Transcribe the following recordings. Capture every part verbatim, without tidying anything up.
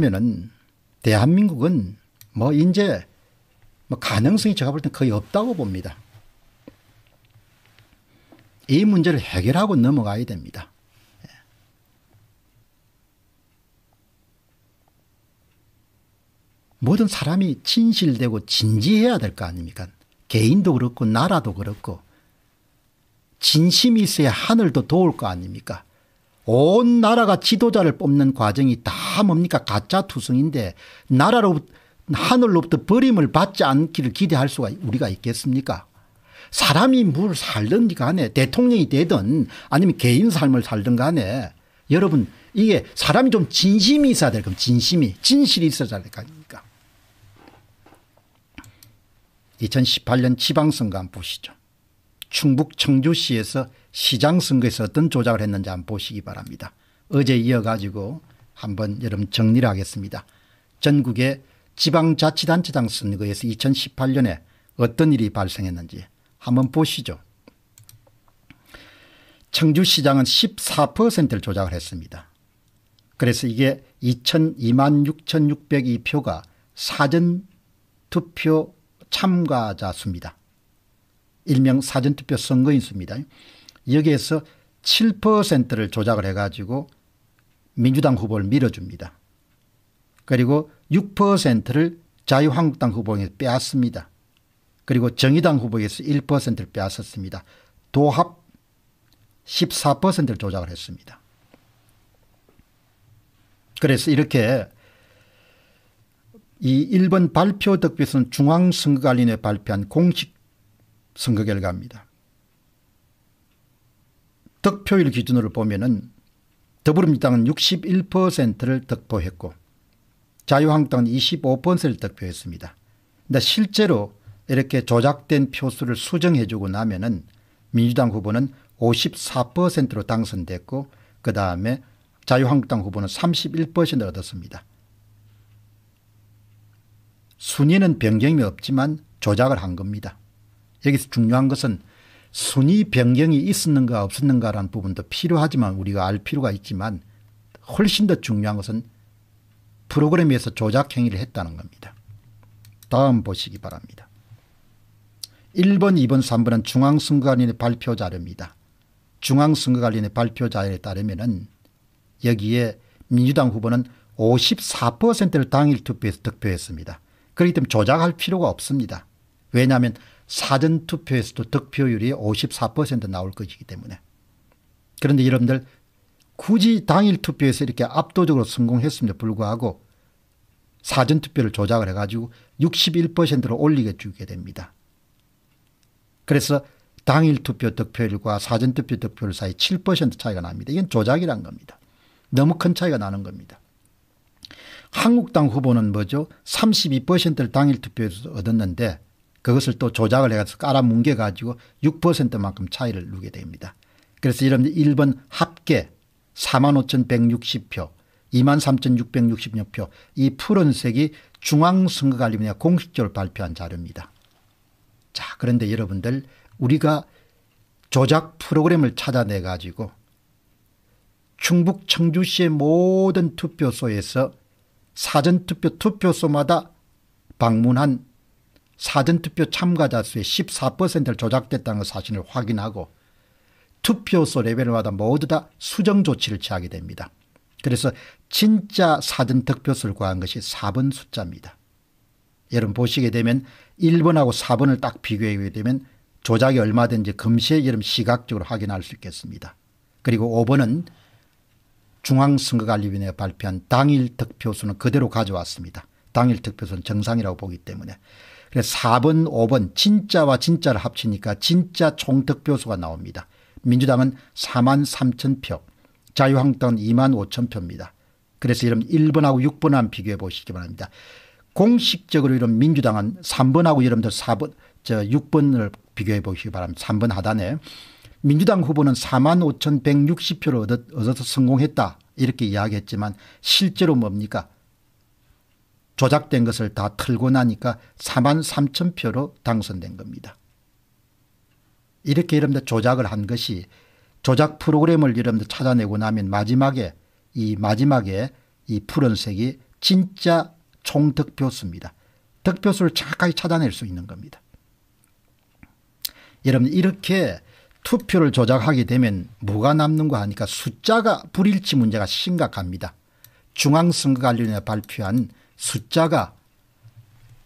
보면은 대한민국은 뭐 이제 뭐 가능성이 제가 볼 땐 거의 없다고 봅니다. 이 문제를 해결하고 넘어가야 됩니다. 모든 사람이 진실되고 진지해야 될 거 아닙니까? 개인도 그렇고 나라도 그렇고 진심이 있어야 하늘도 도울 거 아닙니까? 온 나라가 지도자를 뽑는 과정이 다 뭡니까? 가짜 투성인데 나라로 하늘로부터 버림을 받지 않기를 기대할 수가 우리가 있겠습니까? 사람이 뭘 살든지 간에 대통령이 되든 아니면 개인 삶을 살든 간에 여러분 이게 사람이 좀 진심이 있어야 될 겁니다. 진심이 진실이 있어야 될 거 아닙니까? 이천십팔 년 지방선거 한번 보시죠. 충북 청주시에서 시장선거에서 어떤 조작을 했는지 한번 보시기 바랍니다. 어제 이어가지고 한번 여러분 정리를 하겠습니다. 전국의 지방자치단체장 선거에서 이천십팔 년에 어떤 일이 발생했는지 한번 보시죠. 청주시장은 십사 퍼센트를 조작을 했습니다. 그래서 이게 이천이만 육천육백이 표가 사전투표 참가자 수입니다. 일명 사전투표 선거인 수입니다. 여기에서 칠 퍼센트를 조작을 해가지고 민주당 후보를 밀어줍니다. 그리고 육 퍼센트를 자유한국당 후보에서 빼앗습니다. 그리고 정의당 후보에서 일 퍼센트를 빼앗았습니다. 도합 십사 퍼센트를 조작을 했습니다. 그래서 이렇게 이 일본 발표 덕비에서는 중앙선거관리위원회 발표한 공식 선거 결과입니다. 득표율 기준으로 보면은 더불어민주당은 육십일 퍼센트를 득표했고 자유한국당은 이십오 퍼센트를 득표했습니다. 근데 실제로 이렇게 조작된 표수를 수정해주고 나면은 민주당 후보는 오십사 퍼센트로 당선됐고 그 다음에 자유한국당 후보는 삼십일 퍼센트를 얻었습니다. 순위는 변경이 없지만 조작을 한 겁니다. 여기서 중요한 것은 순위 변경이 있었는가 없었는가라는 부분도 필요하지만 우리가 알 필요가 있지만 훨씬 더 중요한 것은 프로그램에서 조작 행위를 했다는 겁니다. 다음 보시기 바랍니다. 일 번, 이 번, 삼 번은 중앙선거관리위원회 발표 자료입니다. 중앙선거관리위원회 발표 자료에 따르면은 여기에 민주당 후보는 오십사 퍼센트를 당일 투표에서 득표했습니다. 그렇기 때문에 조작할 필요가 없습니다. 왜냐하면 사전투표에서도 득표율이 오십사 퍼센트 나올 것이기 때문에. 그런데 여러분들 굳이 당일 투표에서 이렇게 압도적으로 성공했음에도 불구하고 사전투표를 조작을 해가지고 육십일 퍼센트로 올리게 주게 됩니다. 그래서 당일 투표 득표율과 사전투표 득표율 사이 칠 퍼센트 차이가 납니다. 이건 조작이란 겁니다. 너무 큰 차이가 나는 겁니다. 한국당 후보는 뭐죠? 삼십이 퍼센트를 당일 투표에서 얻었는데 그것을 또 조작을 해서 깔아뭉개 가지고 육 퍼센트만큼 차이를 누게 됩니다. 그래서 여러분들 일 번 합계 사만 오천백육십 표, 이만 삼천육백육십육 표 이 푸른색이 중앙선거관리위원회가 공식적으로 발표한 자료입니다. 자, 그런데 여러분들 우리가 조작 프로그램을 찾아내 가지고 충북 청주시의 모든 투표소에서 사전투표 투표소마다 방문한 사전투표 참가자 수의 십사 퍼센트를 조작됐다는 사실을 확인하고 투표소 레벨마다 모두 다 수정 조치를 취하게 됩니다. 그래서 진짜 사전투표소를 구한 것이 사 번 숫자입니다. 여러분 보시게 되면 일 번하고 사 번을 딱 비교하게 되면 조작이 얼마든지 금시에 여러분 시각적으로 확인할 수 있겠습니다. 그리고 오 번은 중앙선거관리위원회가 발표한 당일 득표수는 그대로 가져왔습니다. 당일 득표수는 정상이라고 보기 때문에. 그래서 사 번, 오 번 진짜와 진짜를 합치니까 진짜 총득표수가 나옵니다. 민주당은 사만 삼천 표, 자유한국당은 이만 오천 표입니다. 그래서 여러분 일 번하고 육 번만 비교해 보시기 바랍니다. 공식적으로 이런 민주당은 삼 번하고 여러분들 사 번, 저 육 번을 비교해 보시기 바랍니다. 삼 번 하단에 민주당 후보는 사만 오천백육십 표를 얻어, 얻어서 성공했다 이렇게 이야기했지만 실제로 뭡니까? 조작된 것을 다 털고 나니까 사만 삼천 표로 당선된 겁니다. 이렇게 여러분들 조작을 한 것이 조작 프로그램을 여러분들 찾아내고 나면 마지막에 이 마지막에 이 푸른색이 진짜 총득표수입니다. 득표수를 정확하게 찾아낼 수 있는 겁니다. 여러분, 이렇게 투표를 조작하게 되면 뭐가 남는고 하니까 숫자가 불일치 문제가 심각합니다. 중앙선거관리위원회가 발표한 숫자가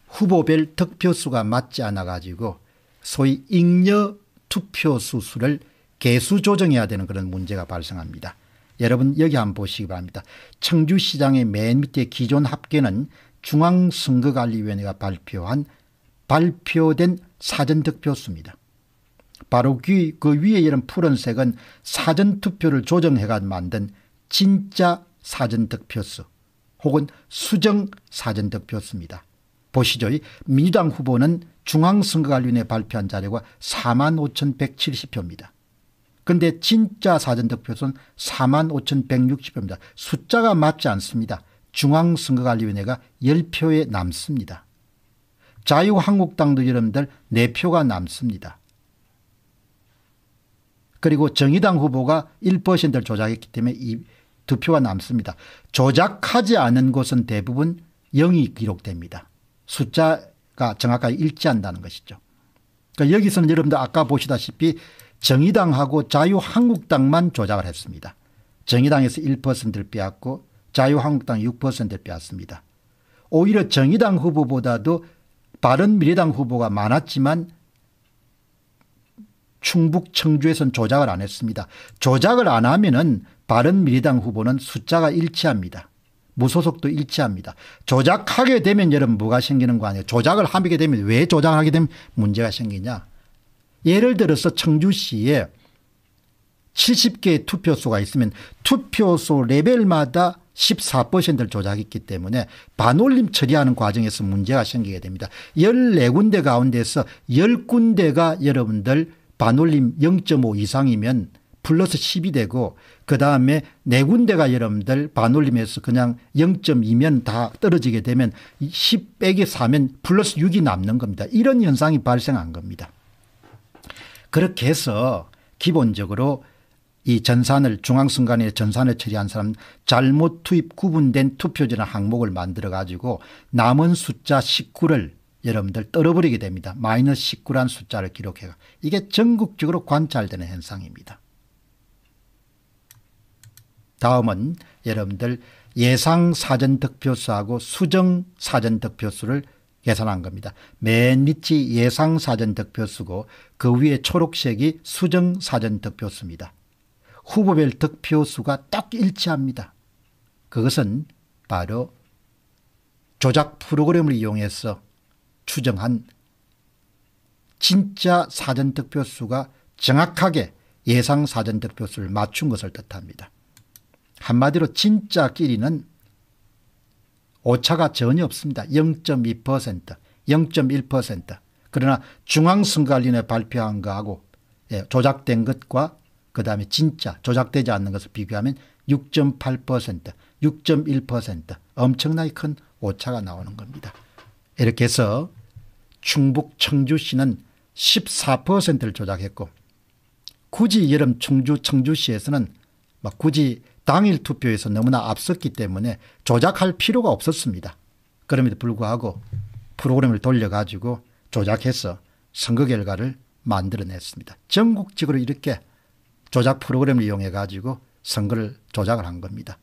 후보별 득표수가 맞지 않아 가지고 소위 잉여 투표수 수를 개수 조정해야 되는 그런 문제가 발생합니다. 여러분, 여기 한번 보시기 바랍니다. 청주시장의 맨 밑에 기존 합계는 중앙선거관리위원회가 발표한 발표된 사전득표수입니다. 바로 그 위에 이런 푸른색은 사전투표를 조정해가 만든 진짜 사전득표수 혹은 수정 사전득표수입니다. 보시죠. 민주당 후보는 중앙선거관리위원회 발표한 자료가 사만 오천백칠십 표입니다. 그런데 진짜 사전득표수는 사만 오천백육십 표입니다. 숫자가 맞지 않습니다. 중앙선거관리위원회가 십 표에 남습니다. 자유한국당도 여러분들 사 표가 남습니다. 그리고 정의당 후보가 일 퍼센트를 조작했기 때문에 이 두 표가 남습니다. 조작하지 않은 곳은 대부분 영이 기록됩니다. 숫자가 정확하게 일치한다는 것이죠. 그러니까 여기서는 여러분들 아까 보시다시피 정의당하고 자유한국당만 조작을 했습니다. 정의당에서 일 퍼센트를 빼앗고 자유한국당 육 퍼센트를 빼앗습니다. 오히려 정의당 후보보다도 바른미래당 후보가 많았지만 충북 청주에서는 조작을 안 했습니다. 조작을 안 하면은 바른미래당 후보는 숫자가 일치합니다. 무소속도 일치합니다. 조작하게 되면 여러분 뭐가 생기는 거 아니에요? 조작을 하게 되면, 왜 조작하게 되면 문제가 생기냐? 예를 들어서 청주시에 칠십 개의 투표소가 있으면 투표소 레벨마다 십사 퍼센트를 조작했기 때문에 반올림 처리하는 과정에서 문제가 생기게 됩니다. 십사 군데 가운데서 십 군데가 여러분들 반올림 영 점 오 이상이면 플러스 십이 되고, 그 다음에 네 군데가 여러분들 반올림에서 그냥 영 점 이면 다 떨어지게 되면 십 빼기 사면 플러스 육이 남는 겁니다. 이런 현상이 발생한 겁니다. 그렇게 해서 기본적으로 이 전산을, 중앙선관위의 전산을 처리한 사람은 잘못 투입 구분된 투표지라는 항목을 만들어 가지고 남은 숫자 십구를 여러분들 떨어버리게 됩니다. 마이너스 십구라는 숫자를 기록해. 이게 전국적으로 관찰되는 현상입니다. 다음은 여러분들 예상 사전 득표수하고 수정 사전 득표수를 계산한 겁니다. 맨 밑이 예상 사전 득표수고 그 위에 초록색이 수정 사전 득표수입니다. 후보별 득표수가 딱 일치합니다. 그것은 바로 조작 프로그램을 이용해서 추정한 진짜 사전 득표수가 정확하게 예상 사전 득표수를 맞춘 것을 뜻합니다. 한마디로 진짜끼리는 오차가 전혀 없습니다. 영 점 이 퍼센트, 영 점 일 퍼센트. 그러나 중앙선거관리위원회 발표한 것하고 조작된 것과 그 다음에 진짜 조작되지 않는 것을 비교하면 육 점 팔 퍼센트, 육 점 일 퍼센트, 엄청나게 큰 오차가 나오는 겁니다. 이렇게 해서 충북 청주시는 십사 퍼센트를 조작했고, 굳이 여름 충주 청주시에서는 막 굳이 당일 투표에서 너무나 앞섰기 때문에 조작할 필요가 없었습니다. 그럼에도 불구하고 프로그램을 돌려가지고 조작해서 선거 결과를 만들어냈습니다. 전국적으로 이렇게 조작 프로그램을 이용해 가지고 선거를 조작을 한 겁니다.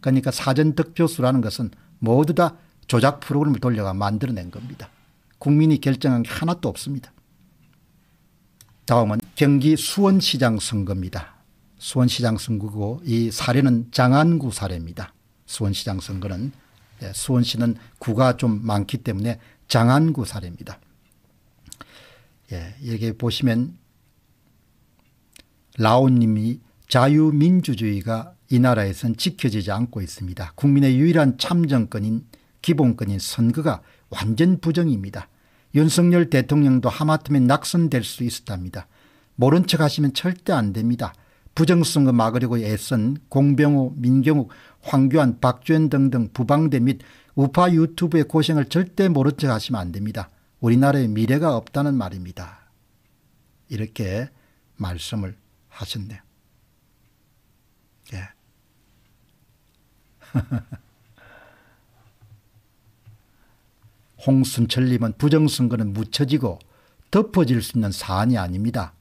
그러니까 사전 득표수라는 것은 모두 다 조작 프로그램을 돌려가 만들어낸 겁니다. 국민이 결정한 게 하나도 없습니다. 다음은 경기 수원시장 선거입니다. 수원시장 선거고 이 사례는 장안구 사례입니다. 수원시장 선거는 수원시는 구가 좀 많기 때문에 장안구 사례입니다. 예, 여기 보시면 라온님이 자유민주주의가 이 나라에선 지켜지지 않고 있습니다. 국민의 유일한 참정권인 기본권인 선거가 완전 부정입니다. 윤석열 대통령도 하마터면 낙선될 수 있었답니다. 모른 척 하시면 절대 안 됩니다. 부정선거 막으려고 애쓴 공병호, 민경욱, 황교안, 박주현 등등 부방대 및 우파 유튜브의 고생을 절대 모른 척 하시면 안 됩니다. 우리나라에 미래가 없다는 말입니다. 이렇게 말씀을 하셨네요. 예. 홍순철님은 부정선거는 묻혀지고 덮어질 수 있는 사안이 아닙니다.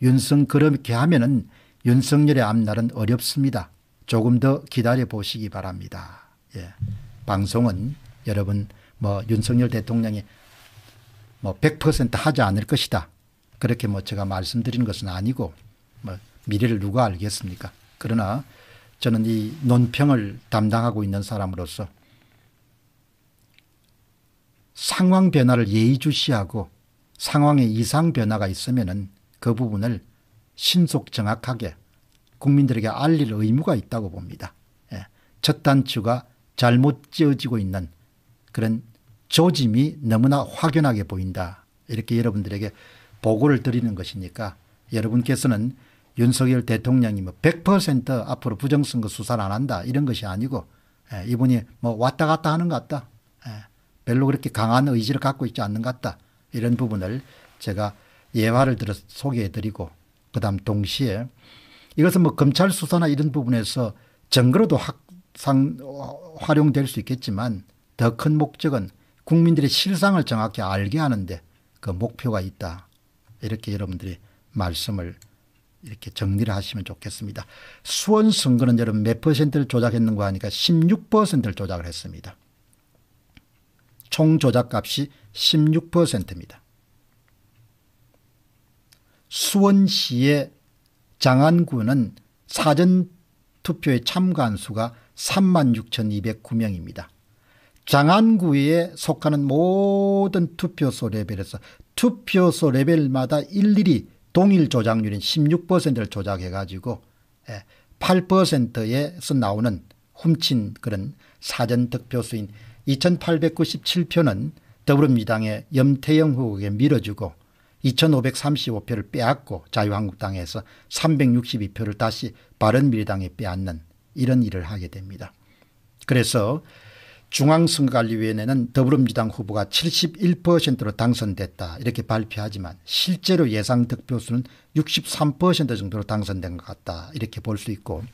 윤석 그렇게 하면은 윤석열의 앞날은 어렵습니다. 조금 더 기다려 보시기 바랍니다. 예. 방송은 여러분 뭐 윤석열 대통령이 뭐 백 퍼센트 하지 않을 것이다. 그렇게 뭐 제가 말씀드리는 것은 아니고 뭐 미래를 누가 알겠습니까? 그러나 저는 이 논평을 담당하고 있는 사람으로서 상황 변화를 예의주시하고 상황에 이상 변화가 있으면은 그 부분을 신속 정확하게 국민들에게 알릴 의무가 있다고 봅니다. 예. 첫 단추가 잘못 찌어지고 있는 그런 조짐이 너무나 확연하게 보인다. 이렇게 여러분들에게 보고를 드리는 것이니까 여러분께서는 윤석열 대통령이 뭐 백 퍼센트 앞으로 부정선거 수사를 안 한다 이런 것이 아니고 예, 이분이 뭐 왔다 갔다 하는 것 같다. 예, 별로 그렇게 강한 의지를 갖고 있지 않는 것 같다. 이런 부분을 제가 예화를 들어서 소개해드리고 그다음 동시에 이것은 뭐 검찰 수사나 이런 부분에서 증거로도 확상 활용될 수 있겠지만 더 큰 목적은 국민들의 실상을 정확히 알게 하는데 그 목표가 있다. 이렇게 여러분들이 말씀을 이렇게 정리를 하시면 좋겠습니다. 수원 선거는 여러분 몇 퍼센트를 조작했는가 하니까 십육 퍼센트를 조작을 했습니다. 총 조작값이 십육 퍼센트입니다. 수원시의 장안구는 사전투표에 참가한 수가 삼만 육천이백구 명입니다. 장안구에 속하는 모든 투표소 레벨에서 투표소 레벨마다 일일이 동일 조작률인 십육 퍼센트를 조작해가지고 팔 퍼센트에서 나오는 훔친 그런 사전득표수인 이천팔백구십칠 표는 더불어민주당의 염태영 후보에게 밀어주고 이천오백삼십오 표를 빼앗고 자유한국당에서 삼백육십이 표를 다시 바른미래당에 빼앗는 이런 일을 하게 됩니다. 그래서 중앙선거관리위원회는 더불어민주당 후보가 칠십일 퍼센트로 당선됐다 이렇게 발표하지만 실제로 예상 득표수는 육십삼 퍼센트 정도로 당선된 것 같다 이렇게 볼 수 있고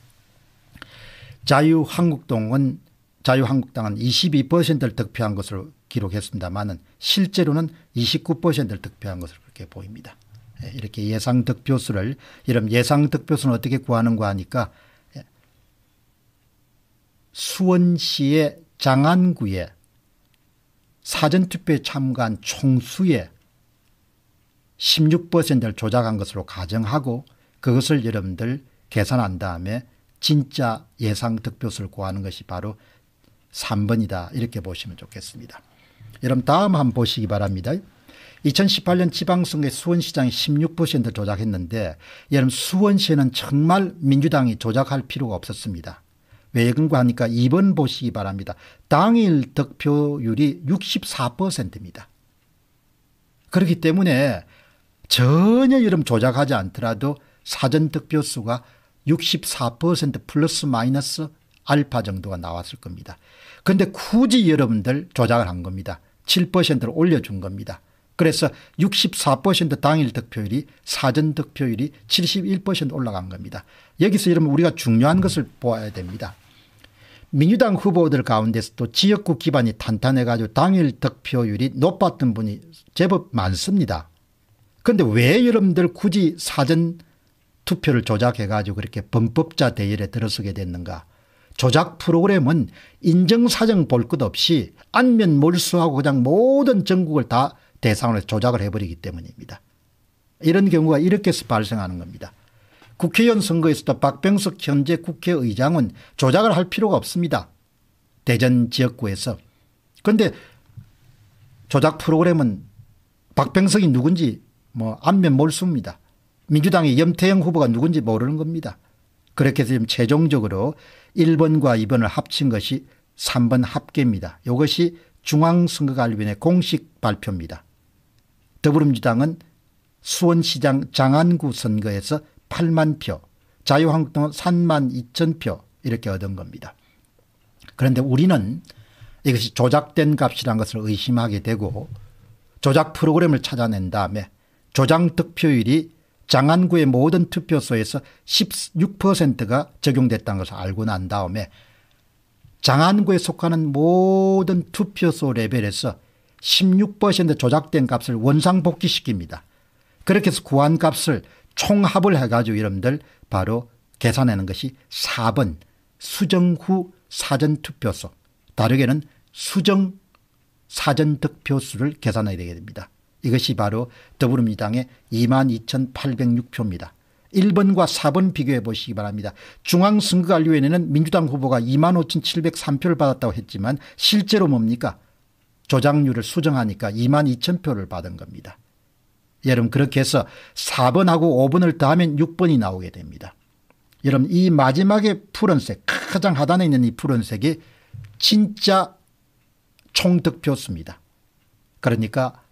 자유한국당은 자유한국당은 이십이 퍼센트를 득표한 것으로 기록했습니다만은 실제로는 이십구 퍼센트를 득표한 것으로 그렇게 보입니다. 이렇게 예상 득표수를 이런 예상 득표수는 어떻게 구하는가 하니까 수원시의 장안구에 사전투표에 참가한 총수의 십육 퍼센트를 조작한 것으로 가정하고 그것을 여러분들 계산한 다음에 진짜 예상 득표수를 구하는 것이 바로 삼 번이다 이렇게 보시면 좋겠습니다. 여러분 다음 한번 보시기 바랍니다. 이천십팔 년 지방선거에 수원시장이 십육 퍼센트 조작했는데 여러분 수원시에는 정말 민주당이 조작할 필요가 없었습니다. 왜 그런가 하니까 이 번 보시기 바랍니다. 당일 득표율이 육십사 퍼센트입니다. 그렇기 때문에 전혀 여러분 조작하지 않더라도 사전 득표수가 육십사 퍼센트 플러스 마이너스 알파 정도가 나왔을 겁니다. 그런데 굳이 여러분들 조작을 한 겁니다. 칠 퍼센트를 올려준 겁니다. 그래서 육십사 퍼센트 당일 득표율이 사전 득표율이 칠십일 퍼센트 올라간 겁니다. 여기서 여러분 우리가 중요한 것을 보아야 됩니다. 민주당 후보들 가운데서도 지역구 기반이 탄탄해가지고 당일 득표율이 높았던 분이 제법 많습니다. 그런데 왜 여러분들 굳이 사전 투표를 조작해가지고 그렇게 범법자 대열에 들어서게 됐는가? 조작 프로그램은 인정사정 볼 것 없이 안면 몰수하고 그냥 모든 전국을 다 대상으로 조작을 해버리기 때문입니다. 이런 경우가 이렇게 해서 발생하는 겁니다. 국회의원 선거에서도 박병석 현재 국회의장은 조작을 할 필요가 없습니다. 대전 지역구에서. 그런데 조작 프로그램은 박병석이 누군지 뭐 안면 몰수입니다. 민주당의 염태영 후보가 누군지 모르는 겁니다. 그렇게 해서 지금 최종적으로 일 번과 이 번을 합친 것이 삼 번 합계입니다. 이것이 중앙선거관리위원회 공식 발표입니다. 더불어민주당은 수원시장 장안구 선거에서 팔만 표, 자유한국당은 삼만 이천 표 이렇게 얻은 겁니다. 그런데 우리는 이것이 조작된 값이라는 것을 의심하게 되고 조작 프로그램을 찾아낸 다음에 조작 득표율이 장안구의 모든 투표소에서 십육 퍼센트가 적용됐다는 것을 알고 난 다음에 장안구에 속하는 모든 투표소 레벨에서 십육 퍼센트 조작된 값을 원상복귀시킵니다. 그렇게 해서 구한 값을 총합을 해가지고 여러분들 바로 계산하는 것이 사 번 수정 후 사전투표소, 다르게는 수정 사전득표수를 계산해야 되게 됩니다. 이것이 바로 더불어민주당의 이만 이천팔백육 표입니다. 일 번과 사 번 비교해 보시기 바랍니다. 중앙선거관리위원회는 민주당 후보가 이만 오천칠백삼 표를 받았다고 했지만 실제로 뭡니까? 조작률을 수정하니까 이만 이천 표를 받은 겁니다. 여러분, 그렇게 해서 사 번하고 오 번을 더하면 육 번이 나오게 됩니다. 여러분, 이 마지막에 푸른색, 가장 하단에 있는 이 푸른색이 진짜 총득표수입니다. 그러니까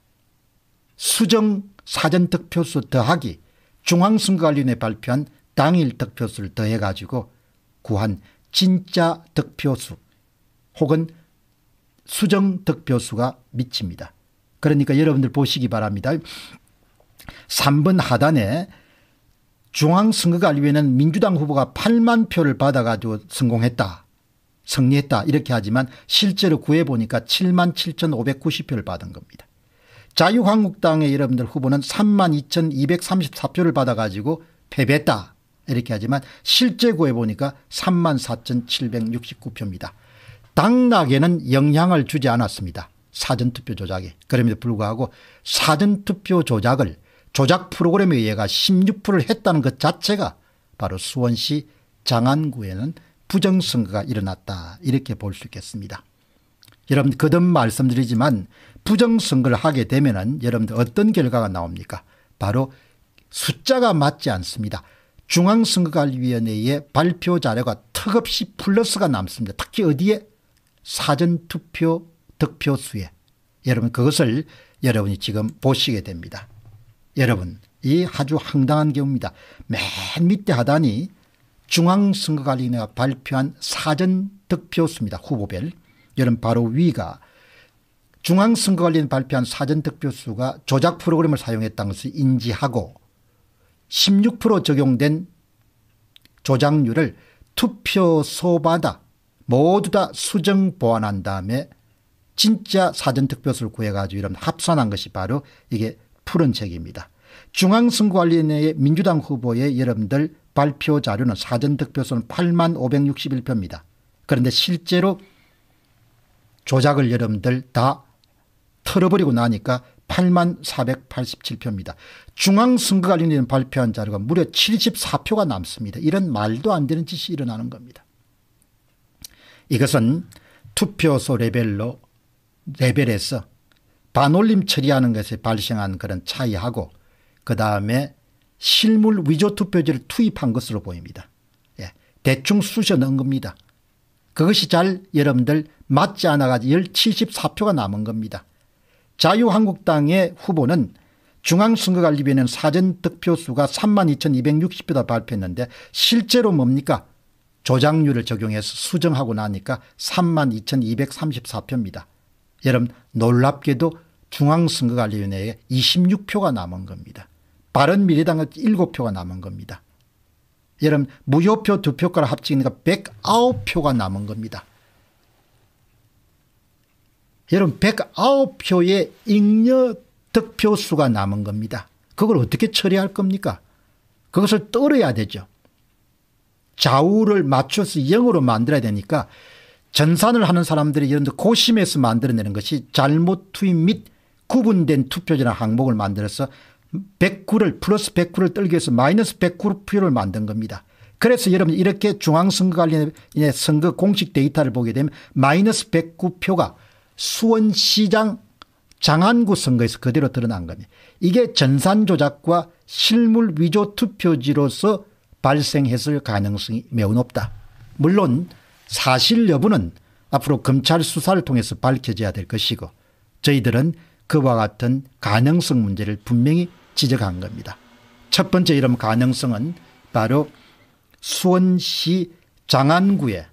수정 사전득표수 더하기 중앙선거관리위원회 발표한 당일 득표수를 더해가지고 구한 진짜 득표수 혹은 수정 득표수가 미칩니다. 그러니까 여러분들 보시기 바랍니다. 삼 번 하단에 중앙선거관리위원회는 민주당 후보가 팔만 표를 받아가지고 성공했다, 승리했다 이렇게 하지만 실제로 구해보니까 칠만 칠천오백구십 표를 받은 겁니다. 자유한국당의 여러분들 후보는 삼만 이천이백삼십사 표를 받아가지고 패배했다 이렇게 하지만 실제 구해보니까 삼만 사천칠백육십구 표입니다. 당락에는 영향을 주지 않았습니다. 사전투표 조작에. 그럼에도 불구하고 사전투표 조작을 조작 프로그램에 의해가 십육 퍼센트를 했다는 것 자체가 바로 수원시 장안구에는 부정선거가 일어났다 이렇게 볼 수 있겠습니다. 여러분, 거듭 말씀드리지만 부정선거를 하게 되면은 여러분들 어떤 결과가 나옵니까? 바로 숫자가 맞지 않습니다. 중앙선거관리위원회의 발표 자료가 턱없이 플러스가 남습니다. 특히 어디에? 사전투표 득표수에. 여러분, 그것을 여러분이 지금 보시게 됩니다. 여러분, 이 아주 황당한 경우입니다. 맨 밑에 하단이 중앙선거관리위원회가 발표한 사전득표수입니다. 후보별. 여러분, 바로 위가 중앙선거관리위원회가 발표한 사전득표수가 조작 프로그램을 사용했다는 것을 인지하고 십육 퍼센트 적용된 조작률을 투표소마다 모두 다 수정 보완한 다음에 진짜 사전득표수를 구해가지고 이런 합산한 것이 바로 이게 푸른색입니다. 중앙선거관리위원회의 민주당 후보의 여러분들 발표 자료는 사전득표수는 팔만 오백육십일 표입니다. 그런데 실제로 조작을 여러분들 다 털어버리고 나니까 팔만 사백팔십칠 표입니다. 중앙선거관리위원회는 발표한 자료가 무려 칠십사 표가 남습니다. 이런 말도 안 되는 짓이 일어나는 겁니다. 이것은 투표소 레벨로 레벨에서 반올림 처리하는 것에 발생한 그런 차이하고 그 다음에 실물 위조 투표지를 투입한 것으로 보입니다. 예, 대충 쑤셔 넣은 겁니다. 그것이 잘 여러분들 맞지 않아가지고 칠십사 표가 남은 겁니다. 자유한국당의 후보는 중앙선거관리위원회는 사전득표수가 삼만 이천이백육십 표다 발표했는데 실제로 뭡니까? 조작률을 적용해서 수정하고 나니까 삼만 이천이백삼십사 표입니다. 여러분, 놀랍게도 중앙선거관리위원회에 이십육 표가 남은 겁니다. 바른미래당은 칠 표가 남은 겁니다. 여러분, 무효표 두 표가를 합치니까 백구 표가 남은 겁니다. 여러분, 백구 표의 잉여 득표수가 남은 겁니다. 그걸 어떻게 처리할 겁니까? 그것을 떨어야 되죠. 좌우를 맞춰서 영으로 만들어야 되니까 전산을 하는 사람들이 이런 고심해서 만들어내는 것이 잘못 투입 및 구분된 투표지나 항목을 만들어서 백구를 플러스 백구를 떨기 위해서 마이너스 백구 표를 만든 겁니다. 그래서 여러분, 이렇게 중앙선거관리위원회 선거 공식 데이터를 보게 되면 마이너스 백구 표가 수원시장 장안구 선거에서 그대로 드러난 겁니다. 이게 전산 조작과 실물 위조 투표지로서 발생했을 가능성이 매우 높다. 물론 사실 여부는 앞으로 검찰 수사를 통해서 밝혀져야 될 것이고 저희들은 그와 같은 가능성 문제를 분명히 지적한 겁니다. 첫 번째 이런 가능성은 바로 수원시 장안구에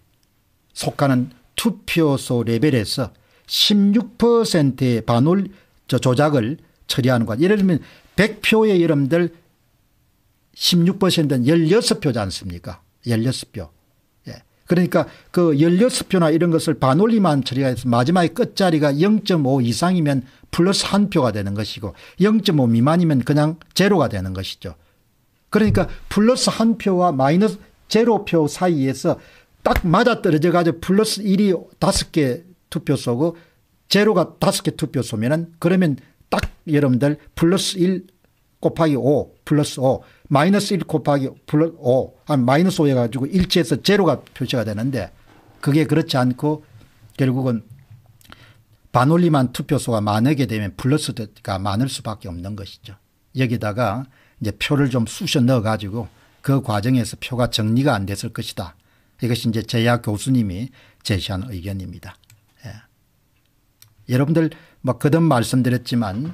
속하는 투표소 레벨에서 십육 퍼센트의 반올 조작을 처리하는 것. 예를 들면 백 표의 여러분들 십육 퍼센트는 십육 표지 않습니까? 십육 표. 예. 그러니까 그 연료수표나 이런 것을 반올림만 처리해서 마지막에 끝자리가 영 점 오 이상이면 플러스 한 표가 되는 것이고 영 점 오 미만이면 그냥 제로가 되는 것이죠. 그러니까 플러스 한 표와 마이너스 제로 표 사이에서 딱 맞아떨어져 가지고 플러스 일이 다섯 개 투표소고 제로가 다섯 개 투표소면은 그러면 딱 여러분들 플러스 일 곱하기 오 플러스 오 마이너스 일 곱하기 플러스 오 아니 마이너스 오 해가지고 일치해서 제로가 표시가 되는데 그게 그렇지 않고 결국은 반올림한 투표소가 많게 되면 플러스가 많을 수밖에 없는 것이죠. 여기다가 이제 표를 좀 쑤셔 넣어 가지고 그 과정에서 표가 정리가 안 됐을 것이다. 이것이 이제 제야 교수님이 제시한 의견입니다. 예. 여러분들 뭐 그든 말씀드렸지만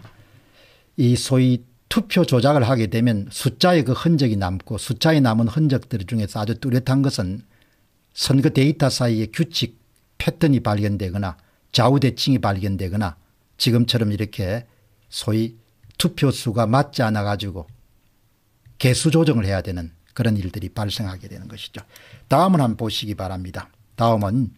이 소위 투표 조작을 하게 되면 숫자의 그 흔적이 남고 숫자에 남은 흔적들 중에서 아주 뚜렷한 것은 선거 데이터 사이의 규칙 패턴이 발견되거나 좌우대칭이 발견되거나 지금처럼 이렇게 소위 투표수가 맞지 않아 가지고 개수 조정을 해야 되는 그런 일들이 발생하게 되는 것이죠. 다음은 한번 보시기 바랍니다. 다음은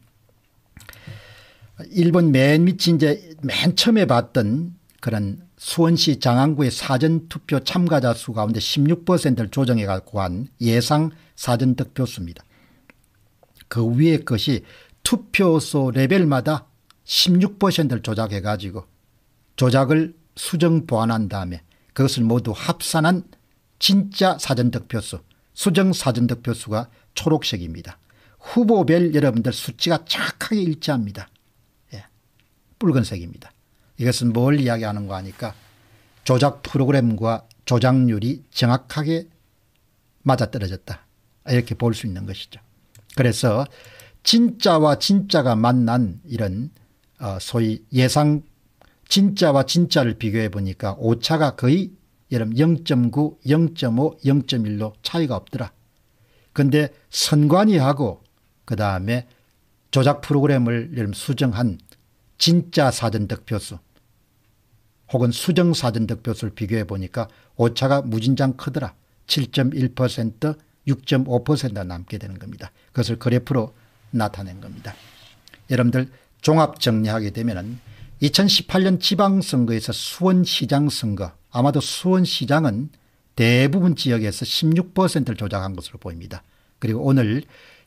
일본 맨 밑이 이제 맨 처음에 봤던 그런 수원시 장안구의 사전투표 참가자 수 가운데 십육 퍼센트를 조정해 갖고 한 예상 사전 득표수입니다. 그 위에 것이 투표소 레벨마다 십육 퍼센트를 조작해 가지고 조작을 수정 보완한 다음에 그것을 모두 합산한 진짜 사전 득표수, 수정 사전 득표수가 초록색입니다. 후보별 여러분들 수치가 정확하게 일치합니다. 예. 붉은색입니다. 이것은 뭘 이야기하는 거 아니까 조작 프로그램과 조작률이 정확하게 맞아떨어졌다. 이렇게 볼 수 있는 것이죠. 그래서 진짜와 진짜가 만난 이런 소위 예상 진짜와 진짜를 비교해 보니까 오차가 거의 여러분 영 점 구, 영 점 오, 영 점 일로 차이가 없더라. 그런데 선관위하고 그다음에 조작 프로그램을 여러분 수정한 진짜 사전 득표수 혹은 수정 사전 득표수를 비교해 보니까 오차가 무진장 크더라. 칠 점 일 퍼센트, 육 점 오 퍼센트가 남게 되는 겁니다. 그것을 그래프로 나타낸 겁니다. 여러분들 종합 정리하게 되면은 이천십팔 년 지방선거에서 수원시장 선거 아마도 수원시장은 대부분 지역에서 십육 퍼센트를 조작한 것으로 보입니다. 그리고 오늘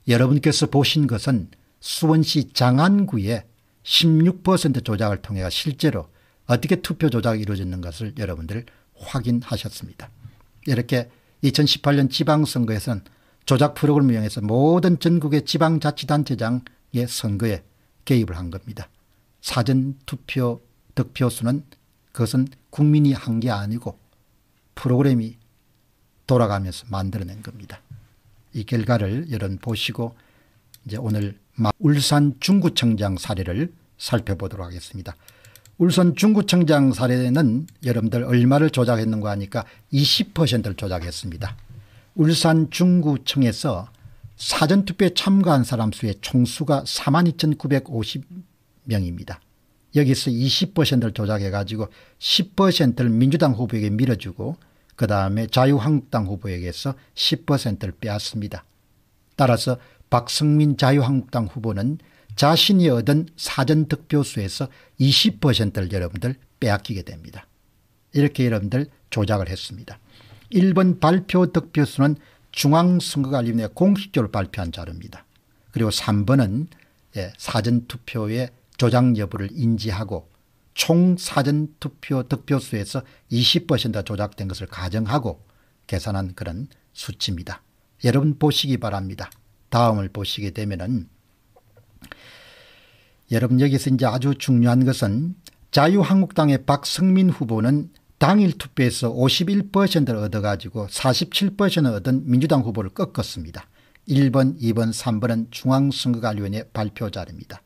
여러분께서 보신 것은 수원시 장안구의 십육 퍼센트 조작을 통해 실제로 어떻게 투표 조작이 이루어지는 것을 여러분들 확인하셨습니다. 이렇게 이천십팔 년 지방선거에서는 조작 프로그램을 이용해서 모든 전국의 지방자치단체장의 선거에 개입을 한 겁니다. 사전투표 득표수는 그것은 국민이 한 게 아니고 프로그램이 돌아가면서 만들어낸 겁니다. 이 결과를 여러분 보시고 이제 오늘 울산 중구청장 사례를 살펴보도록 하겠습니다. 울산 중구청장 사례는 여러분들 얼마를 조작했는가 하니까 이십 퍼센트를 조작했습니다. 울산 중구청에서 사전투표에 참가한 사람 수의 총수가 사만 이천구백오십 명입니다. 여기서 이십 퍼센트를 조작해 가지고 십 퍼센트를 민주당 후보에게 밀어주고 그 다음에 자유한국당 후보에게서 십 퍼센트를 빼앗습니다. 따라서 박성민 자유한국당 후보는 자신이 얻은 사전 득표수에서 이십 퍼센트를 여러분들 빼앗기게 됩니다. 이렇게 여러분들 조작을 했습니다. 일 번 발표 득표수는 중앙선거관리위원회 공식적으로 발표한 자료입니다. 그리고 삼 번은 사전투표의 조작 여부를 인지하고 총 사전투표 득표수에서 이십 퍼센트가 조작된 것을 가정하고 계산한 그런 수치입니다. 여러분 보시기 바랍니다. 다음을 보시게 되면은 여러분 여기서 이제 아주 중요한 것은 자유한국당의 박성민 후보는 당일 투표에서 오십일 퍼센트를 얻어가지고 사십칠 퍼센트를 얻은 민주당 후보를 꺾었습니다. 일 번, 이 번, 삼 번은 중앙선거관리위원회 발표 자료입니다.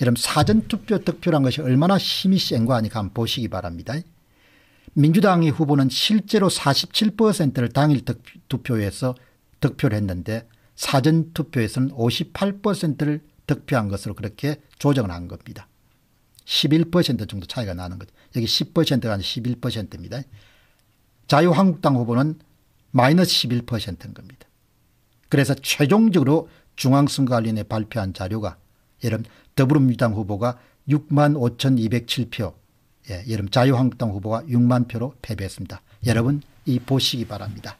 여러분 사전투표 득표란 것이 얼마나 힘이 센 거 아니까 한번 보시기 바랍니다. 민주당의 후보는 실제로 사십칠 퍼센트를 당일 투표에서 득표를 했는데 사전투표에서는 오십팔 퍼센트를 득표한 것으로 그렇게 조정을 한 겁니다. 십일 퍼센트 정도 차이가 나는 거죠. 여기 십 퍼센트가 아니라 십일 퍼센트입니다. 자유한국당 후보는 마이너스 십일 퍼센트인 겁니다. 그래서 최종적으로 중앙선관위에 발표한 자료가 예를 더불어민주당 후보가 육만 오천이백칠 표, 예, 예를 자유한국당 후보가 육만 표로 패배했습니다. 여러분 이 보시기 바랍니다.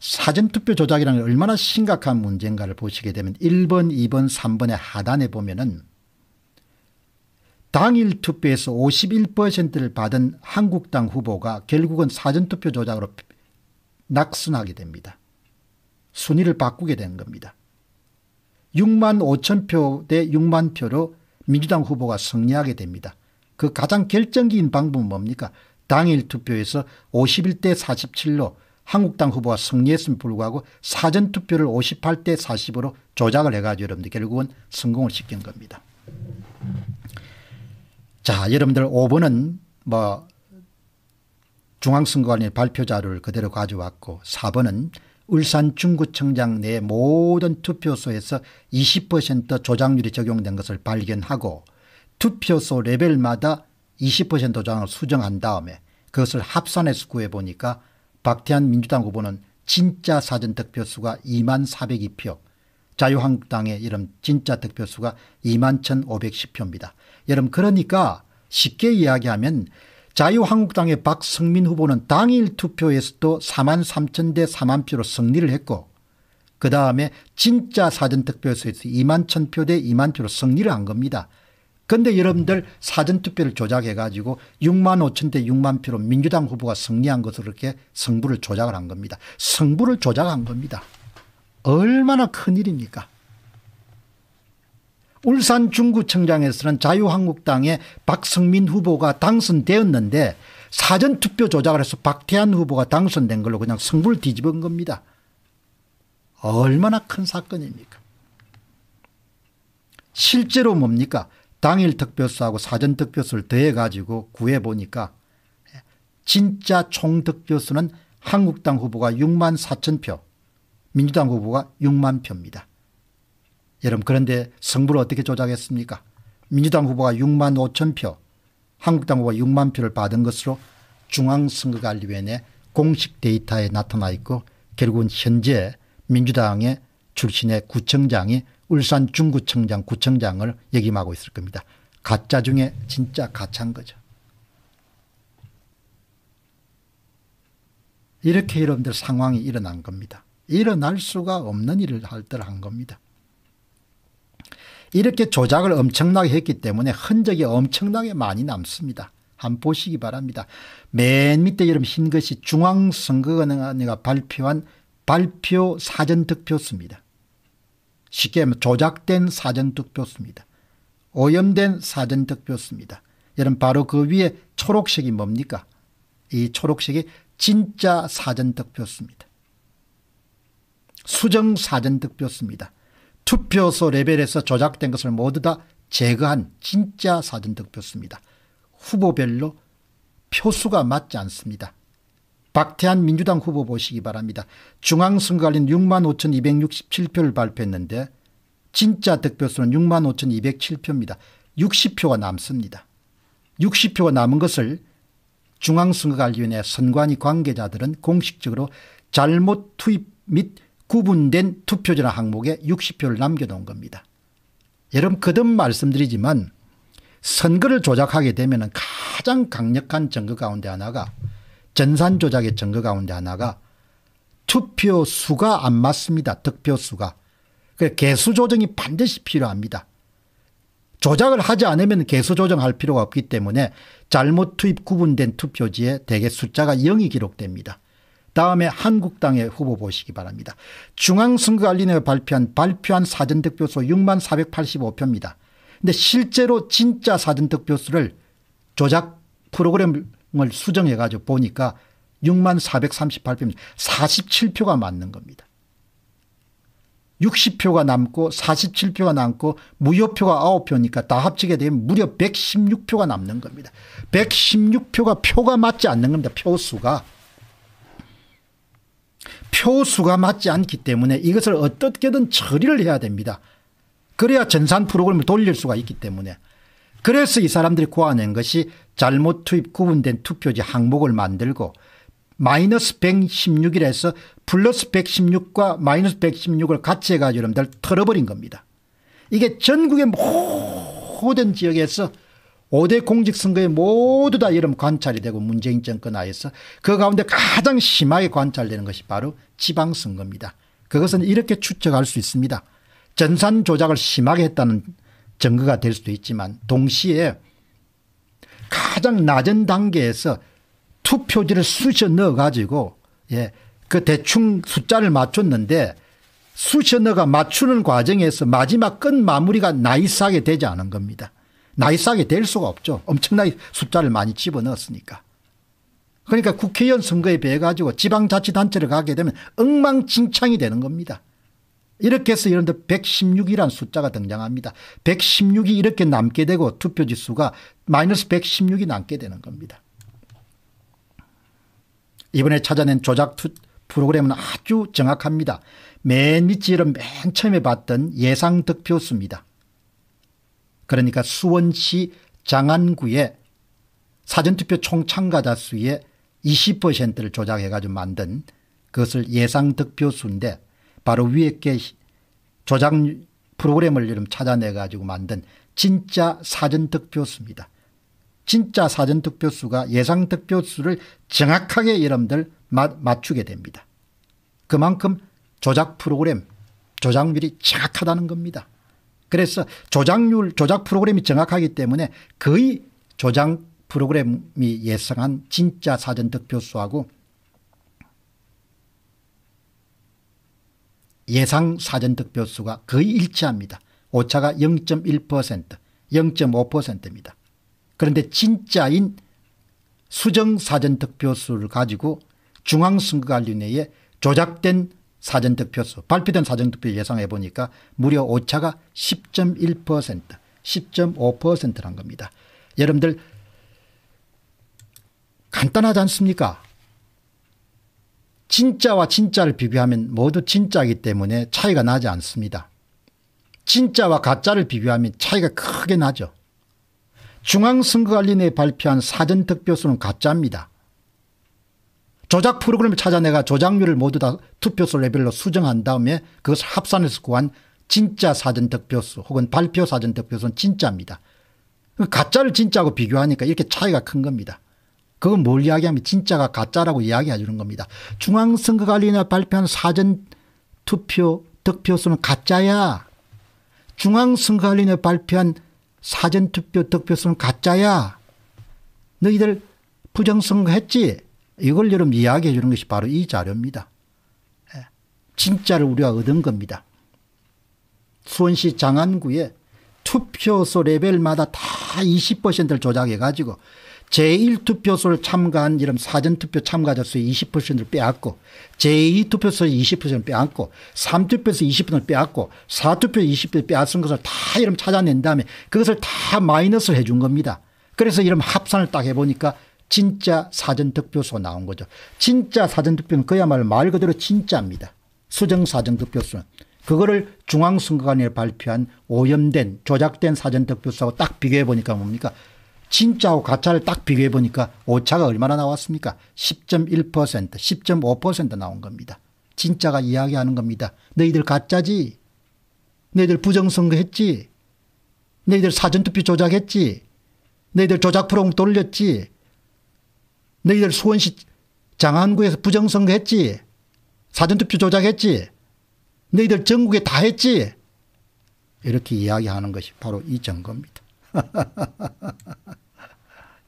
사전투표 조작이라는 얼마나 심각한 문제인가를 보시게 되면 일 번, 이 번, 삼 번의 하단에 보면은 당일 투표에서 오십일 퍼센트를 받은 한국당 후보가 결국은 사전투표 조작으로 낙선하게 됩니다. 순위를 바꾸게 된 겁니다. 육만 오천 표 대 육만 표로 민주당 후보가 승리하게 됩니다. 그 가장 결정기인 방법은 뭡니까? 당일 투표에서 오십일 대 사십칠로 한국당 후보가 승리했음에 불구하고 사전투표를 오십팔 대 사십으로 조작을 해가지고 여러분들 결국은 성공을 시킨 겁니다. 자, 여러분들 오 번은 뭐 중앙선관위 발표 자료를 그대로 가져왔고, 사 번은 울산 중구청장 내 모든 투표소에서 이십 퍼센트 조작률이 적용된 것을 발견하고 투표소 레벨마다 이십 퍼센트 조장을 수정한 다음에 그것을 합산해서 구해보니까 박태환 민주당 후보는 진짜 사전 득표수가 이만 사백이 표, 자유한국당의 이런 진짜 득표수가 이만 천오백십 표입니다. 여러분 그러니까 쉽게 이야기하면 자유한국당의 박성민 후보는 당일 투표에서도 사만 삼천 대 사만 표로 승리를 했고, 그 다음에 진짜 사전 득표수에서 이만 천 표 대 이만 표로 승리를 한 겁니다. 근데 여러분들 사전투표를 조작해가지고 육만 오천 대 육만 표로 민주당 후보가 승리한 것으로 이렇게 승부를 조작을 한 겁니다. 승부를 조작한 겁니다. 얼마나 큰일입니까? 울산 중구청장에서는 자유한국당의 박성민 후보가 당선되었는데 사전투표 조작을 해서 박태환 후보가 당선된 걸로 그냥 승부를 뒤집은 겁니다. 얼마나 큰 사건입니까? 실제로 뭡니까? 당일 득표수하고 사전 득표수를 더해가지고 구해보니까 진짜 총 득표수는 한국당 후보가 육만 사천 표, 민주당 후보가 육만 표입니다. 여러분 그런데 승부를 어떻게 조작했습니까? 민주당 후보가 육만 오천 표, 한국당 후보가 육만 표를 받은 것으로 중앙선거관리위원회 공식 데이터에 나타나 있고, 결국은 현재 민주당의 출신의 구청장이 울산 중구청장 구청장을 역임하고 있을 겁니다. 가짜 중에 진짜 가짜인 거죠. 이렇게 여러분들 상황이 일어난 겁니다. 일어날 수가 없는 일을 할더한 겁니다. 이렇게 조작을 엄청나게 했기 때문에 흔적이 엄청나게 많이 남습니다. 한번 보시기 바랍니다. 맨 밑에 여러분 흰 것이 중앙선거관리가 발표한 발표 사전득표수입니다. 쉽게 말하면 조작된 사전투표수입니다. 오염된 사전투표수입니다. 여러분 바로 그 위에 초록색이 뭡니까? 이 초록색이 진짜 사전투표수입니다. 수정 사전투표수입니다. 투표소 레벨에서 조작된 것을 모두 다 제거한 진짜 사전투표수입니다. 후보별로 표수가 맞지 않습니다. 박태환 민주당 후보 보시기 바랍니다. 중앙선관위는 육만 오천이백육십칠 표를 발표했는데 진짜 득표수는 육만 오천이백칠 표입니다. 육십 표가 남습니다. 육십 표가 남은 것을 중앙선거관리위원회 선관위 관계자들은 공식적으로 잘못 투입 및 구분된 투표지나 항목에 육십 표를 남겨놓은 겁니다. 여러분 거듭 말씀드리지만 선거를 조작하게 되면 가장 강력한 증거 가운데 하나가, 전산 조작의 증거 가운데 하나가 투표 수가 안 맞습니다. 득표 수가. 그래서 개수 조정이 반드시 필요합니다. 조작을 하지 않으면 개수 조정할 필요가 없기 때문에 잘못 투입 구분된 투표지에 대개 숫자가 영이 기록됩니다. 다음에 한국당의 후보 보시기 바랍니다. 중앙선거관리위원회가 발표한 발표한 사전득표수 육만 사백팔십오 표입니다. 근데 실제로 진짜 사전득표수를 조작 프로그램을 을 수정해가지고 보니까 육만 사백삼십팔 표입니다. 사십칠 표가 맞는 겁니다. 육십 표가 남고 사십칠 표가 남고 무효표가 아홉 표니까 다 합치게 되면 무려 백십육 표가 남는 겁니다. 백십육 표가 표가 맞지 않는 겁니다. 표수가. 표수가 맞지 않기 때문에 이것을 어떻게든 처리를 해야 됩니다. 그래야 전산 프로그램을 돌릴 수가 있기 때문에. 그래서 이 사람들이 고안한 것이 잘못 투입 구분된 투표지 항목을 만들고 마이너스 백십육이라서 플러스 백십육과 마이너스 백십육을 같이 해가지고 여러분들 털어버린 겁니다. 이게 전국의 모든 지역에서 오 대 공직선거에 모두 다 여러분 관찰이 되고 문재인 정권 하에서 그 가운데 가장 심하게 관찰되는 것이 바로 지방선거입니다. 그것은 이렇게 추측할 수 있습니다. 전산 조작을 심하게 했다는 증거가 될 수도 있지만 동시에 가장 낮은 단계에서 투표지를 쑤셔 넣어가지고 예, 그 대충 숫자를 맞췄는데 쑤셔 넣어가 맞추는 과정에서 마지막 끝 마무리가 나이스하게 되지 않은 겁니다. 나이스하게 될 수가 없죠. 엄청나게 숫자를 많이 집어넣었으니까. 그러니까 국회의원 선거에 비해 가지고 지방자치단체를 가게 되면 엉망진창이 되는 겁니다. 이렇게 해서 이런 데 백십육이라는 숫자가 등장합니다. 백십육이 이렇게 남게 되고 투표지 수가 마이너스 백십육이 남게 되는 겁니다. 이번에 찾아낸 조작 프로그램은 아주 정확합니다. 맨 밑에 이런 맨 처음에 봤던 예상 득표수입니다. 그러니까 수원시 장안구의 사전투표 총 참가자 수의 이십 퍼센트를 조작해가지고 만든 그것을 예상 득표수인데 바로 위에 게 조작 프로그램을 이름 찾아내가지고 만든 진짜 사전득표수입니다. 진짜 사전득표수가 예상득표수를 정확하게 여러분들 맞추게 됩니다. 그만큼 조작 프로그램, 조작률이 정확하다는 겁니다. 그래서 조작률, 조작 프로그램이 정확하기 때문에 거의 조작 프로그램이 예상한 진짜 사전득표수하고 예상 사전득표수가 거의 일치합니다. 오차가 영 점 일 퍼센트, 영 점 오 퍼센트입니다. 그런데 진짜인 수정사전득표수를 가지고 중앙선거관리위원회에 조작된 사전득표수, 발표된 사전득표 예상해 보니까 무려 오차가 십 점 일 퍼센트, 십 점 오 퍼센트란 겁니다. 여러분들 간단하지 않습니까? 진짜와 진짜를 비교하면 모두 진짜이기 때문에 차이가 나지 않습니다. 진짜와 가짜를 비교하면 차이가 크게 나죠. 중앙선거관리위원회에 발표한 사전득표수는 가짜입니다. 조작 프로그램을 찾아내가 조작률을 모두 다 투표수 레벨로 수정한 다음에 그것을 합산해서 구한 진짜 사전득표수 혹은 발표 사전득표수는 진짜입니다. 가짜를 진짜하고 비교하니까 이렇게 차이가 큰 겁니다. 그건 뭘 이야기하면 진짜가 가짜라고 이야기해 주는 겁니다. 중앙선거관리위원회가 발표한 사전투표 득표수는 가짜야. 중앙선거관리위원회가 발표한 사전투표 득표수는 가짜야. 너희들 부정선거 했지? 이걸 여러분 이야기해 주는 것이 바로 이 자료입니다. 진짜를 우리가 얻은 겁니다. 수원시 장안구에 투표소 레벨마다 다 이십 퍼센트를 조작해 가지고 제일 투표소를 참가한 이런 사전투표 참가자 수의 이십 퍼센트를 빼앗고 제이 투표소의 이십 퍼센트를 빼앗고 삼 투표소의 이십 퍼센트를 빼앗고 사 투표의 이십 퍼센트를 빼앗은 것을 다 이런 찾아낸 다음에 그것을 다 마이너스를 해준 겁니다. 그래서 이런 합산을 딱 해보니까 진짜 사전투표수가 나온 거죠. 진짜 사전투표는 그야말로 말 그대로 진짜입니다. 수정사전투표수는. 그거를 중앙선거관리에 발표한 오염된 조작된 사전투표수하고 딱 비교해 보니까 뭡니까? 진짜하고 가짜를 딱 비교해 보니까 오차가 얼마나 나왔습니까? 십 점 일 퍼센트, 십 점 오 퍼센트 나온 겁니다. 진짜가 이야기하는 겁니다. 너희들 가짜지? 너희들 부정선거 했지? 너희들 사전투표 조작했지? 너희들 조작 프로그램 돌렸지? 너희들 수원시 장안구에서 부정선거 했지? 사전투표 조작했지? 너희들 전국에 다 했지? 이렇게 이야기하는 것이 바로 이 증거입니다.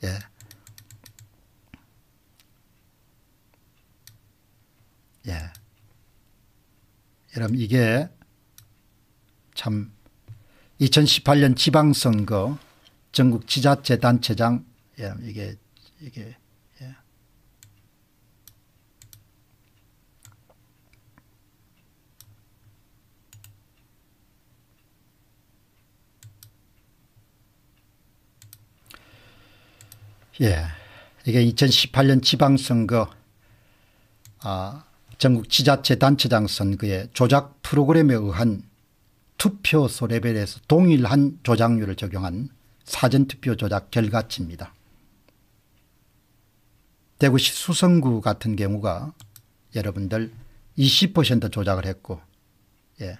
예. 예. 여러분 이게 참 이천십팔 년 지방선거 전국 지자체 단체장 예. 이게 이게 예. 예, 이게 이천십팔 년 지방선거 아, 전국 지자체 단체장 선거의 조작 프로그램에 의한 투표소 레벨에서 동일한 조작률을 적용한 사전투표 조작 결과치입니다. 대구시 수성구 같은 경우가 여러분들 이십 퍼센트 조작을 했고, 예,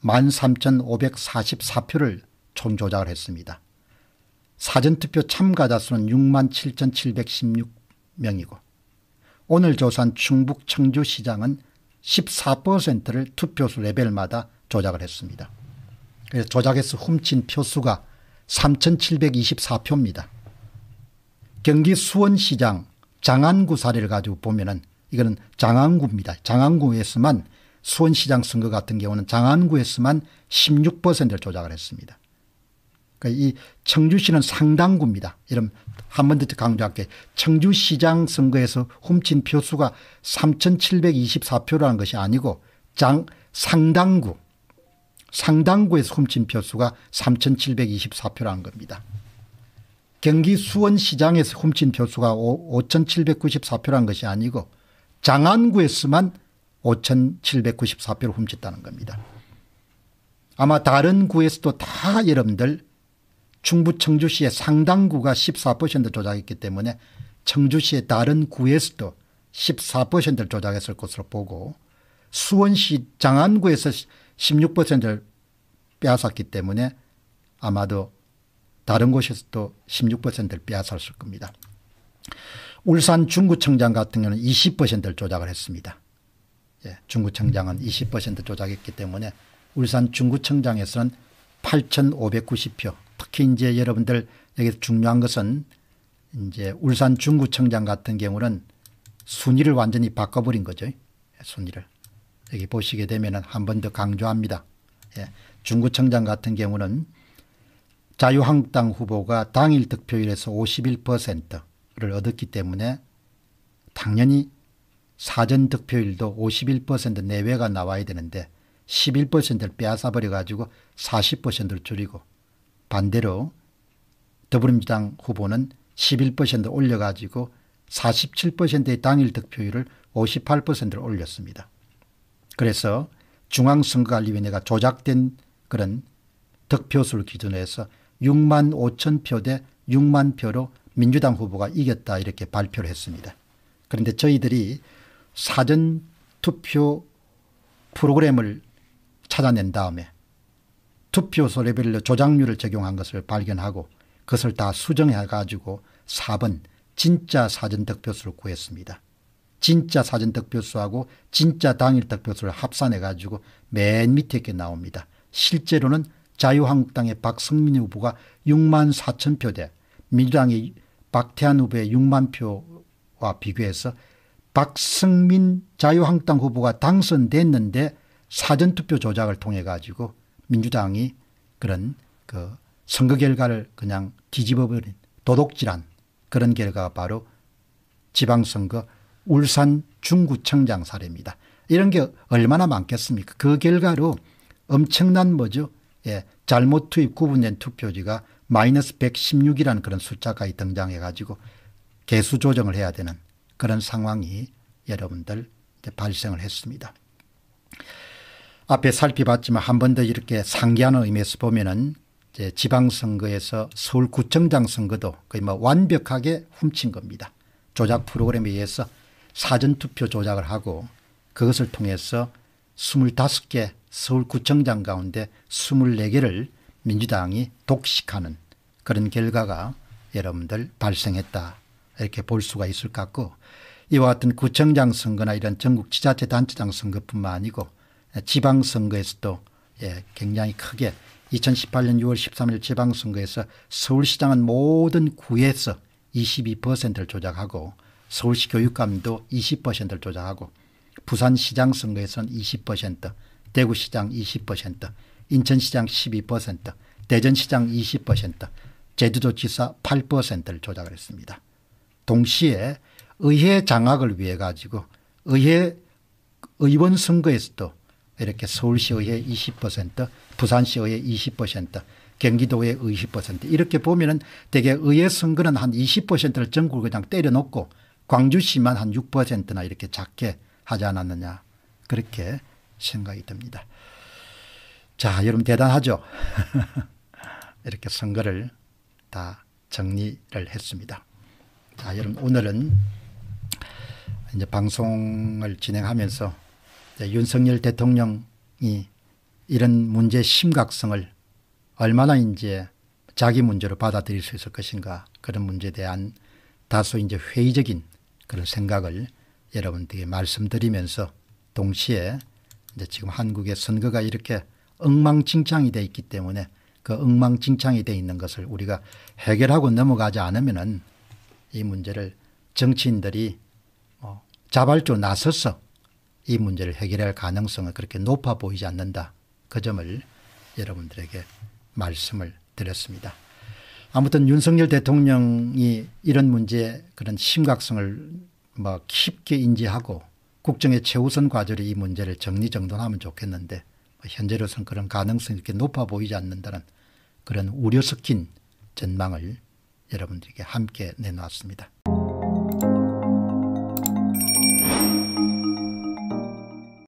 만 삼천오백사십사 표를 총 조작을 했습니다. 사전투표 참가자 수는 육만 칠천칠백십육 명이고 오늘 조사한 충북 청주시장은 십사 퍼센트를 투표수 레벨마다 조작을 했습니다. 그래서 조작해서 훔친 표수가 삼천칠백이십사 표입니다. 경기 수원시장 장안구 사례를 가지고 보면은 이거는 장안구입니다. 장안구에서만 수원시장 선거 같은 경우는 장안구에서만 십육 퍼센트를 조작을 했습니다. 그러니까 이 청주시는 상당구입니다. 이런 한 번 더 강조할게. 청주시장 선거에서 훔친 표수가 삼천칠백이십사 표라는 것이 아니고 장 상당구 상당구에서 훔친 표수가 삼천칠백이십사 표라는 겁니다. 경기 수원시장에서 훔친 표수가 오천칠백구십사 표라는 것이 아니고 장안구에서만 오천칠백구십사 표를 훔쳤다는 겁니다. 아마 다른 구에서도 다 여러분들 충북 청주시의 상당구가 십사 퍼센트 조작했기 때문에 청주시의 다른 구에서도 십사 퍼센트를 조작했을 것으로 보고, 수원시 장안구에서 십육 퍼센트를 빼앗았기 때문에 아마도 다른 곳에서도 십육 퍼센트를 빼앗았을 겁니다. 울산 중구청장 같은 경우는 이십 퍼센트를 조작을 했습니다. 예, 중구청장은 이십 퍼센트 조작했기 때문에 울산 중구청장에서는 팔천오백구십 표. 특히 이제 여러분들 여기서 중요한 것은 이제 울산 중구청장 같은 경우는 순위를 완전히 바꿔버린 거죠. 순위를. 여기 보시게 되면 한 번 더 강조합니다. 예, 중구청장 같은 경우는 자유한국당 후보가 당일 득표율에서 오십일 퍼센트를 얻었기 때문에 당연히 사전 득표율도 오십일 퍼센트 내외가 나와야 되는데 십일 퍼센트를 빼앗아버려 가지고 사십 퍼센트를 줄이고, 반대로 더불어민주당 후보는 십일 퍼센트 올려가지고 사십칠 퍼센트의 당일 득표율을 오십팔 퍼센트를 올렸습니다. 그래서 중앙선거관리위원회가 조작된 그런 득표수를 기준으로 해서 육만 오천 표 대 육만 표로 민주당 후보가 이겼다 이렇게 발표를 했습니다. 그런데 저희들이 사전투표 프로그램을 찾아낸 다음에 투표소 레벨로 조작률을 적용한 것을 발견하고 그것을 다 수정해 가지고 사 번 진짜 사전 득표수를 구했습니다. 진짜 사전 득표수하고 진짜 당일 득표수를 합산해 가지고 맨 밑에 게 나옵니다. 실제로는 자유한국당의 박성민 후보가 육만 사천 표 대 민주당의 박태환 후보의 육만 표와 비교해서 박성민 자유한국당 후보가 당선됐는데 사전투표 조작을 통해 가지고 민주당이 그런 그 선거 결과를 그냥 뒤집어버린 도둑질한 그런 결과가 바로 지방선거 울산 중구청장 사례입니다. 이런 게 얼마나 많겠습니까? 그 결과로 엄청난 뭐죠? 예, 잘못 투입 구분된 투표지가 마이너스 백십육이라는 그런 숫자까지 등장해 가지고 개수 조정을 해야 되는 그런 상황이 여러분들 이제 발생을 했습니다. 앞에 살펴봤지만 한 번 더 이렇게 상기하는 의미에서 보면은 이제 지방선거에서 서울구청장 선거도 거의 뭐 완벽하게 훔친 겁니다. 조작 프로그램에 의해서 사전투표 조작을 하고 그것을 통해서 이십오 개 서울구청장 가운데 이십사 개를 민주당이 독식하는 그런 결과가 여러분들 발생했다 이렇게 볼 수가 있을 것 같고, 이와 같은 구청장 선거나 이런 전국 지자체 단체장 선거뿐만 아니고 지방선거에서도 예, 굉장히 크게 이천십팔 년 유월 십삼 일 지방선거에서 서울시장은 모든 구에서 이십이 퍼센트를 조작하고 서울시 교육감도 이십 퍼센트를 조작하고 부산시장 선거에서는 이십 퍼센트, 대구시장 이십 퍼센트, 인천시장 십이 퍼센트, 대전시장 이십 퍼센트, 제주도지사 팔 퍼센트를 조작을 했습니다. 동시에 의회 장악을 위해 가지고 의회 의원 선거에서도 이렇게 서울시의회 이십 퍼센트, 부산시의회 이십 퍼센트, 경기도의 이십 퍼센트 이렇게 보면은 대개 의회 선거는 한 이십 퍼센트를 전국을 그냥 때려놓고 광주시만 한 육 퍼센트나 이렇게 작게 하지 않았느냐 그렇게 생각이 듭니다. 자, 여러분 대단하죠? 이렇게 선거를 다 정리를 했습니다. 자, 여러분 오늘은 이제 방송을 진행하면서 이제 윤석열 대통령이 이런 문제의 심각성을 얼마나 이제 자기 문제로 받아들일 수 있을 것인가, 그런 문제에 대한 다소 이제 회의적인 그런 생각을 여러분들에게 말씀드리면서, 동시에 이제 지금 한국의 선거가 이렇게 엉망진창이 돼 있기 때문에 그 엉망진창이 돼 있는 것을 우리가 해결하고 넘어가지 않으면은 이 문제를 정치인들이 자발적으로 나서서 이 문제를 해결할 가능성은 그렇게 높아 보이지 않는다. 그 점을 여러분들에게 말씀을 드렸습니다. 아무튼 윤석열 대통령이 이런 문제의 그런 심각성을 뭐 깊게 인지하고 국정의 최우선 과제로 이 문제를 정리정돈하면 좋겠는데, 현재로서는 그런 가능성이 이렇게 높아 보이지 않는다는 그런 우려 섞인 전망을 여러분들에게 함께 내놓았습니다.